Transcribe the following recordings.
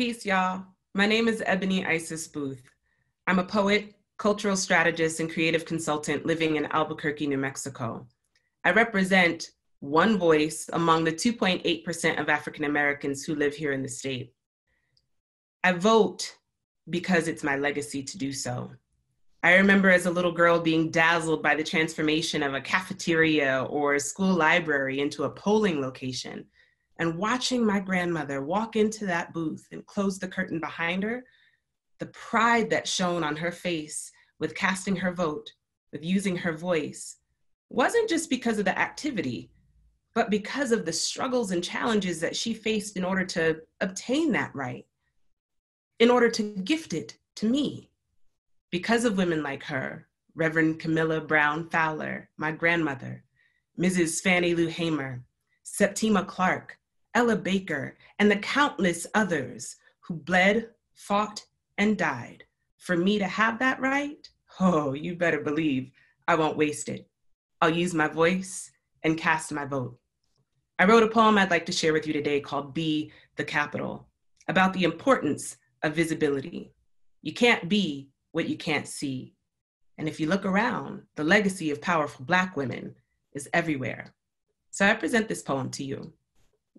Peace, y'all. My name is Ebony Isis Booth. I'm a poet, cultural strategist, and creative consultant living in Albuquerque, New Mexico. I represent one voice among the 2.8% of African Americans who live here in the state. I vote because it's my legacy to do so. I remember as a little girl being dazzled by the transformation of a cafeteria or a school library into a polling location, and watching my grandmother walk into that booth and close the curtain behind her, the pride that shone on her face with casting her vote, with using her voice, wasn't just because of the activity, but because of the struggles and challenges that she faced in order to obtain that right, in order to gift it to me. Because of women like her, Reverend Camilla Brown Fowler, my grandmother, Mrs. Fannie Lou Hamer, Septima Clark, Ella Baker, and the countless others who bled, fought, and died, for me to have that right, oh, you better believe I won't waste it. I'll use my voice and cast my vote. I wrote a poem I'd like to share with you today called Be the Capital, about the importance of visibility. You can't be what you can't see. And if you look around, the legacy of powerful Black women is everywhere. So I present this poem to you,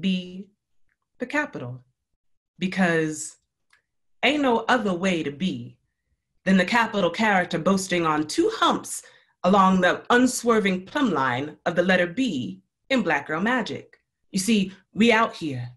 Be the Capital, because ain't no other way to be than the capital character boasting on two humps along the unswerving plumb line of the letter B in Black Girl Magic. You see, we out here.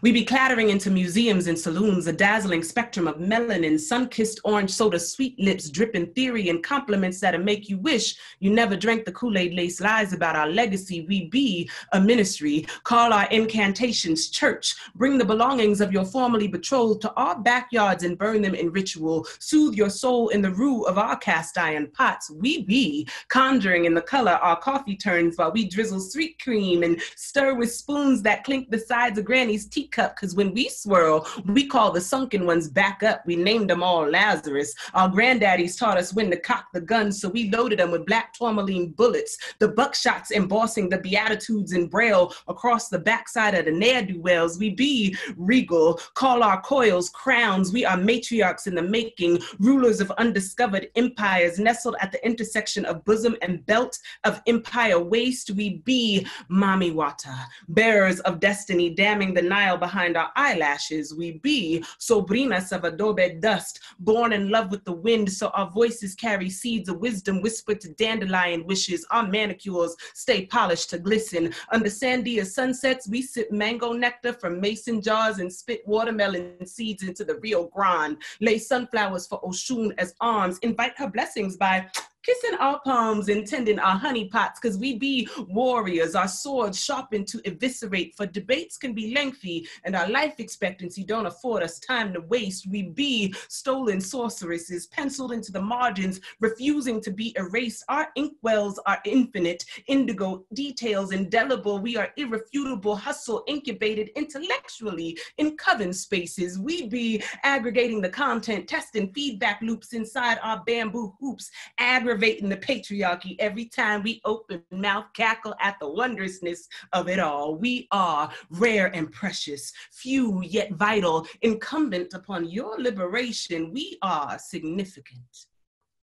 We be clattering into museums and saloons, a dazzling spectrum of melanin, sun-kissed orange soda, sweet lips, dripping theory, and compliments that'll make you wish you never drank the Kool-Aid. Lace lies about our legacy. We be a ministry. Call our incantations church. Bring the belongings of your formerly betrothed to our backyards and burn them in ritual. Soothe your soul in the rue of our cast iron pots. We be conjuring in the color our coffee turns while we drizzle sweet cream and stir with spoons that clink the sides of Granny's teacup, because when we swirl, we call the sunken ones back up. We named them all Lazarus. Our granddaddies taught us when to cock the gun, so we loaded them with black tourmaline bullets, the buckshots embossing the Beatitudes in Braille across the backside of the ne'er-do-wells. We be regal, call our coils crowns. We are matriarchs in the making, rulers of undiscovered empires, nestled at the intersection of bosom and belt of empire waste. We be Mami Wata, bearers of destiny, damning the night behind our eyelashes. We be sobrinas of adobe dust, born in love with the wind, so our voices carry seeds of wisdom whispered to dandelion wishes. Our manicures stay polished to glisten. Under Sandia sunsets, we sip mango nectar from mason jars and spit watermelon seeds into the Rio Grande. Lay sunflowers for Oshun as arms. Invite her blessings by kissing our palms and tending our honey pots, because we be warriors, our swords sharpened to eviscerate, for debates can be lengthy and our life expectancy don't afford us time to waste. We be stolen sorceresses, penciled into the margins, refusing to be erased. Our inkwells are infinite, indigo details indelible. We are irrefutable hustle, incubated intellectually in coven spaces. We be aggregating the content, testing feedback loops inside our bamboo hoops, aggravating the patriarchy every time we open mouth, cackle at the wondrousness of it all. We are rare and precious, few yet vital, incumbent upon your liberation. We are significant,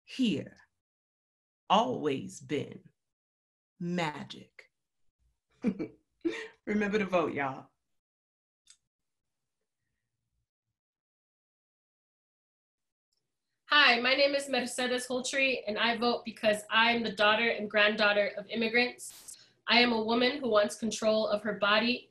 here, always been, magic. Remember to vote, y'all. Hi, my name is Mercedes Holtry, and I vote because I am the daughter and granddaughter of immigrants. I am a woman who wants control of her body,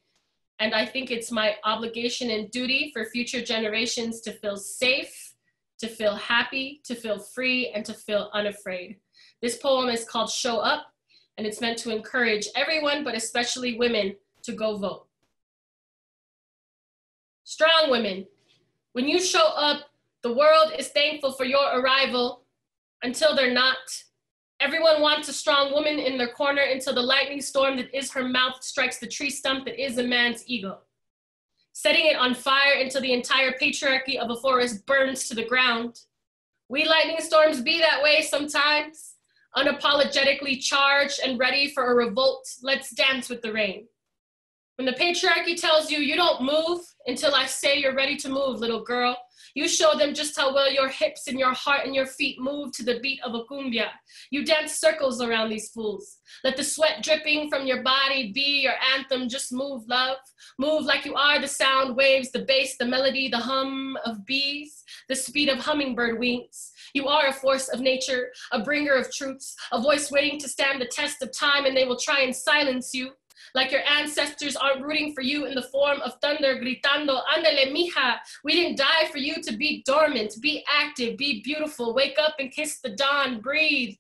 and I think it's my obligation and duty for future generations to feel safe, to feel happy, to feel free, and to feel unafraid. This poem is called Show Up, and it's meant to encourage everyone, but especially women, to go vote. Strong women, when you show up, the world is thankful for your arrival until they're not. Everyone wants a strong woman in their corner until the lightning storm that is her mouth strikes the tree stump that is a man's ego, setting it on fire until the entire patriarchy of a forest burns to the ground. We lightning storms be that way sometimes, unapologetically charged and ready for a revolt. Let's dance with the rain. When the patriarchy tells you, you don't move until I say you're ready to move, little girl. You show them just how well your hips and your heart and your feet move to the beat of a cumbia. You dance circles around these fools. Let the sweat dripping from your body be your anthem. Just move, love. Move like you are the sound waves, the bass, the melody, the hum of bees, the speed of hummingbird wings. You are a force of nature, a bringer of truths, a voice waiting to stand the test of time, and they will try and silence you. Like your ancestors aren't rooting for you in the form of thunder, gritando, andale, mija. We didn't die for you to be dormant, be active, be beautiful, wake up and kiss the dawn, breathe.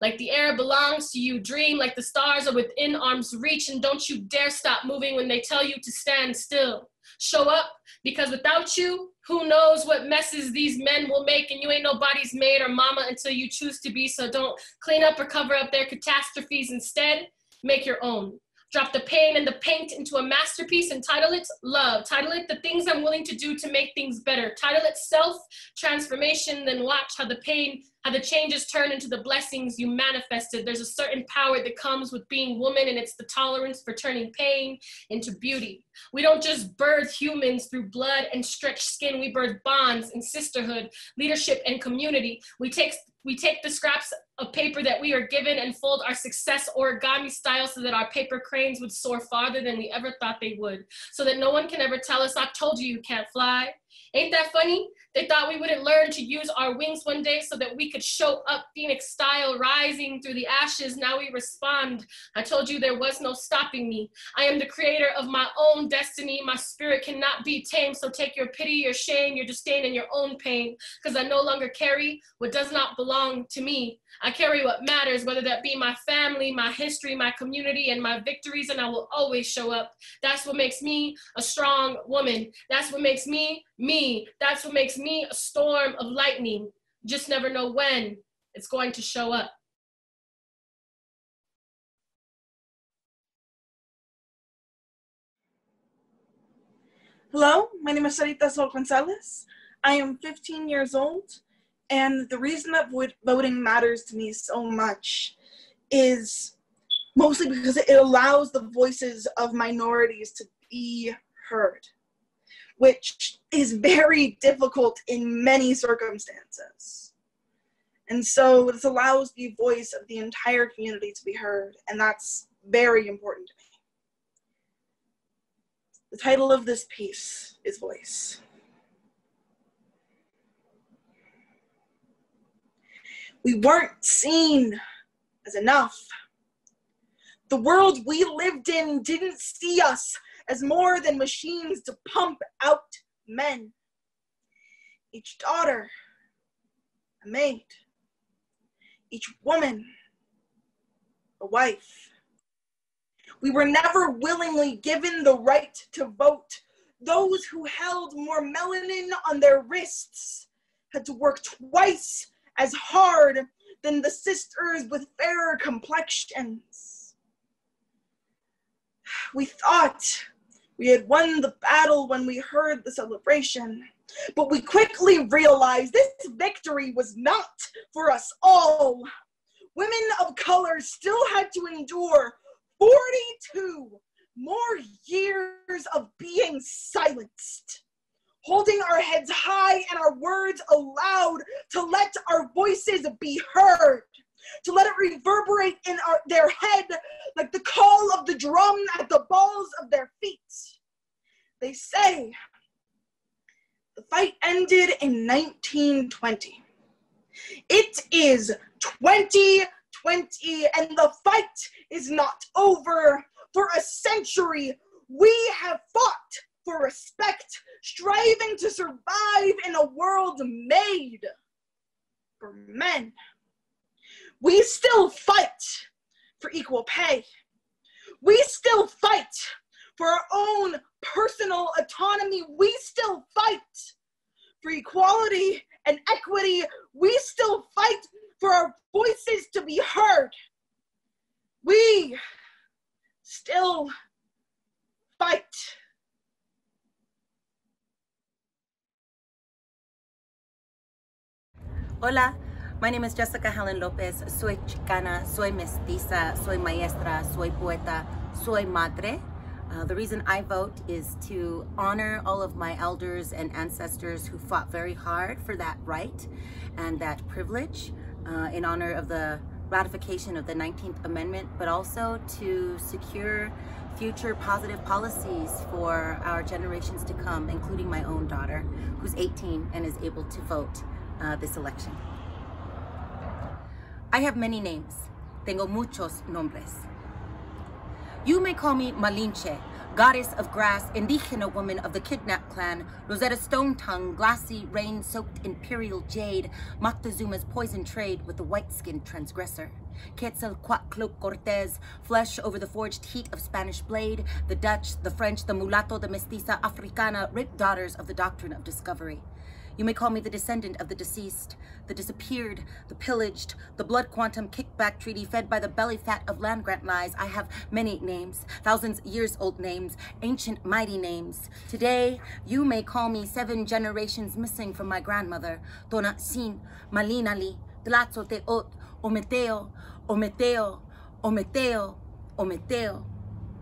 Like the air belongs to you, dream like the stars are within arm's reach, and don't you dare stop moving when they tell you to stand still. Show up, because without you, who knows what messes these men will make, and you ain't nobody's maid or mama until you choose to be, so don't clean up or cover up their catastrophes. Instead, make your own. Drop the pain and the paint into a masterpiece and title it love. Title it the things I'm willing to do to make things better. Title it self-transformation, then watch how the pain, how the changes turn into the blessings you manifested. There's a certain power that comes with being woman, and it's the tolerance for turning pain into beauty. We don't just birth humans through blood and stretched skin. We birth bonds and sisterhood, leadership and community. We take the scraps of paper that we are given and fold our success origami style so that our paper cranes would soar farther than we ever thought they would, so that no one can ever tell us, I told you you can't fly. Ain't that funny? They thought we wouldn't learn to use our wings one day so that we could show up Phoenix style, rising through the ashes. Now we respond. I told you there was no stopping me. I am the creator of my own destiny. My spirit cannot be tamed, so take your pity, your shame, your disdain, and your own pain, because I no longer carry what does not belong to me. I carry what matters, whether that be my family, my history, my community, and my victories, and I will always show up. That's what makes me a strong woman. That's what makes me, me. That's what makes me a storm of lightning. Just never know when it's going to show up. Hello, my name is Sarita Gonzalez. I am 15 years old. And the reason that voting matters to me so much is mostly because it allows the voices of minorities to be heard, which is very difficult in many circumstances. And so this allows the voice of the entire community to be heard, and that's very important to me. The title of this piece is Voice. We weren't seen as enough. The world we lived in didn't see us as more than machines to pump out men. Each daughter, a maid. Each woman, a wife. We were never willingly given the right to vote. Those who held more melanin on their wrists had to work twice as hard than the sisters with fairer complexions. We thought we had won the battle when we heard the celebration, but we quickly realized this victory was not for us all. Women of color still had to endure 42 more years of being silenced, holding our heads high and our words aloud to let our voices be heard, to let it reverberate in their head like the call of the drum at the balls of their feet. They say the fight ended in 1920. It is 2020, and the fight is not over. For a century, we have fought for respect, striving to survive in a world made for men. We still fight for equal pay. We still fight for our own personal autonomy. We still fight for equality and equity. We still fight for our voices to be heard. We still fight. Hola, my name is Jessica Helen Lopez. Soy chicana, soy mestiza, soy maestra, soy poeta, soy madre. The reason I vote is to honor all of my elders and ancestors who fought very hard for that right and that privilege in honor of the ratification of the 19th Amendment, but also to secure future positive policies for our generations to come, including my own daughter, who's 18 and is able to vote this election. I have many names. Tengo muchos nombres. You may call me Malinche, goddess of grass, indigena woman of the kidnap clan, Rosetta Stone Tongue, glassy, rain-soaked imperial jade, Moctezuma's poison trade with the white-skinned transgressor, Quetzalcoatl Cortez, flesh over the forged heat of Spanish blade, the Dutch, the French, the mulatto, the mestiza, africana, ripped daughters of the doctrine of discovery. You may call me the descendant of the deceased, the disappeared, the pillaged, the blood quantum kickback treaty fed by the belly fat of land grant lies. I have many names, thousands years old names, ancient mighty names. Today, you may call me 7 generations missing from my grandmother, Tonantzin, Malinalli, Tlazoteot, Ometeo, Ometeo, Ometeo, Ometeo.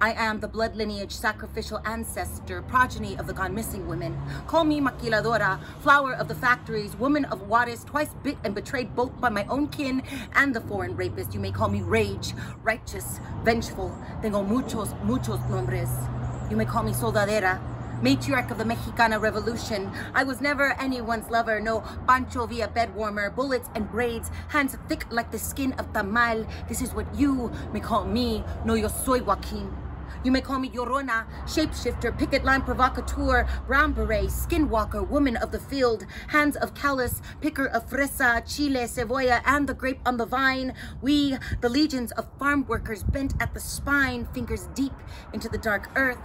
I am the blood lineage, sacrificial ancestor, progeny of the gone missing women. Call me maquiladora, flower of the factories, woman of Juarez, twice bit and betrayed both by my own kin and the foreign rapist. You may call me rage, righteous, vengeful. Tengo muchos, muchos nombres. You may call me soldadera, matriarch of the Mexicana Revolution. I was never anyone's lover, no Pancho Villa bed warmer, bullets and braids, hands thick like the skin of tamal. This is what you may call me. No, yo soy Joaquin. You may call me Llorona, shapeshifter, picket line provocateur, brown beret, skinwalker, woman of the field, hands of callus, picker of fresa, chile, cebolla, and the grape on the vine. We, the legions of farm workers bent at the spine, fingers deep into the dark earth.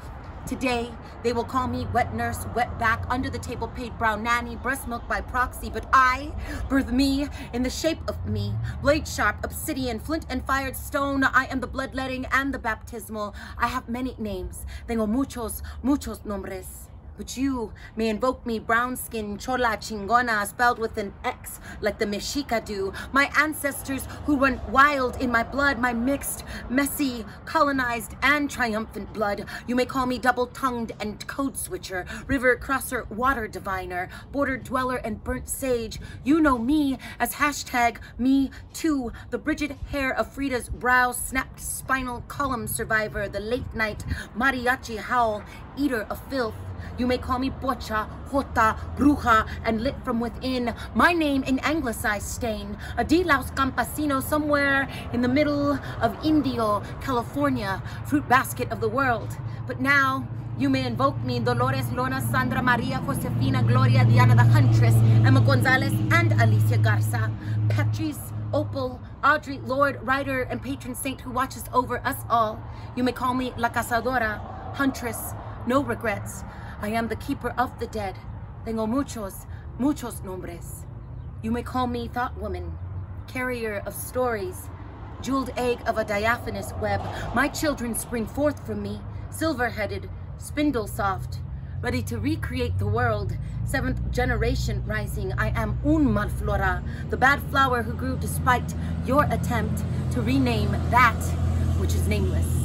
Today, they will call me wet nurse, wet back, under the table paid brown nanny, breast milk by proxy, but I, birth me in the shape of me, blade sharp, obsidian, flint and fired stone. I am the bloodletting and the baptismal. I have many names. Tengo muchos, muchos nombres. But you may invoke me brown skin, chola, chingona, spelled with an X like the Mexica do. My ancestors who went wild in my blood, my mixed, messy, colonized, and triumphant blood. You may call me double-tongued and code switcher, river crosser, water diviner, border dweller, and burnt sage. You know me as hashtag me too, the Bridget hair of Frida's brow, snapped spinal column survivor, the late night mariachi howl, eater of filth. You may call me Bocha, Jota, Bruja, and lit from within. My name in anglicized stain. A de los Campesinos somewhere in the middle of Indio, California, fruit basket of the world. But now, you may invoke me, Dolores, Lona, Sandra, Maria, Josefina, Gloria, Diana the Huntress, Emma Gonzalez, and Alicia Garza. Patrice Opal, Audrey Lord, writer and patron saint who watches over us all. You may call me La Cazadora, Huntress, no regrets. I am the keeper of the dead. Tengo muchos, muchos nombres. You may call me thought woman, carrier of stories, jeweled egg of a diaphanous web. My children spring forth from me, silver-headed, spindle-soft, ready to recreate the world. 7th generation rising, I am un malflora, the bad flower who grew despite your attempt to rename that which is nameless.